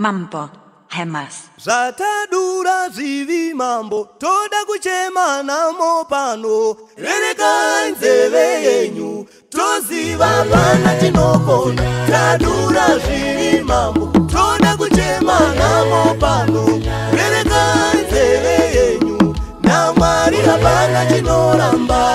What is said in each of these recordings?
Mambo, hemas. Zatadura zivi mambo, toda kuchema na mopano. Leleka nzele yenyu, toziva vana chinokona. Zatadura zivi mambo, toda kuchema na mopano. Leleka nzele yenyu, na marila vana chinoramba.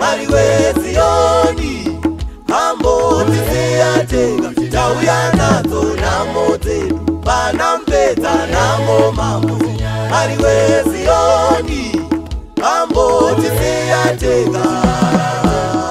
Hariwe Zioni, mambo tisi ya tega.